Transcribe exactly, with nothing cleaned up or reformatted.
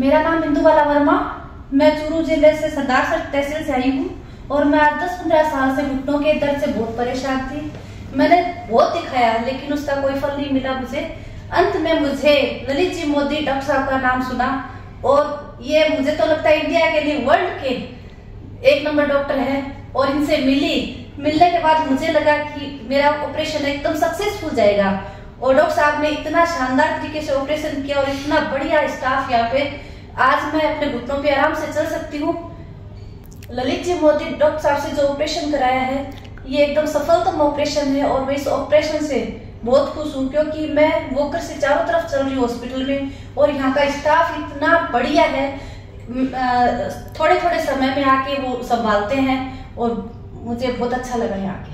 मेरा नाम इंदुबाला वर्मा, मैं चूरू जिले से सरदारशहर तहसील से आई हूँ और मैं आज दस पंद्रह साल से घुटनों के दर्द से बहुत परेशान थी। मैंने बहुत दिखाया लेकिन उसका कोई फल नहीं मिला मुझे। अंत में मुझे ललित जी मोदी डॉक्टर साहब का नाम सुना और ये मुझे तो लगता है इंडिया के लिए वर्ल्ड के एक नंबर डॉक्टर है और इनसे मिली। मिलने के बाद मुझे लगा कि मेरा ऑपरेशन एकदम सक्सेसफुल जाएगा और डॉक्टर साहब ने इतना शानदार तरीके से ऑपरेशन किया और इतना बढ़िया स्टाफ यहाँ पे। आज मैं अपने घुटनों पे आराम से चल सकती हूँ। ललित जी मोदी डॉक्टर साहब से जो ऑपरेशन कराया है ये एकदम सफलतम ऑपरेशन है और मैं इस ऑपरेशन से बहुत खुश हूँ क्योंकि मैं वॉकर से चारों तरफ चल रही हूँ हॉस्पिटल में और यहाँ का स्टाफ इतना बढ़िया है। थोड़े थोड़े समय में आके वो संभालते हैं और मुझे बहुत अच्छा लगा यहाँ।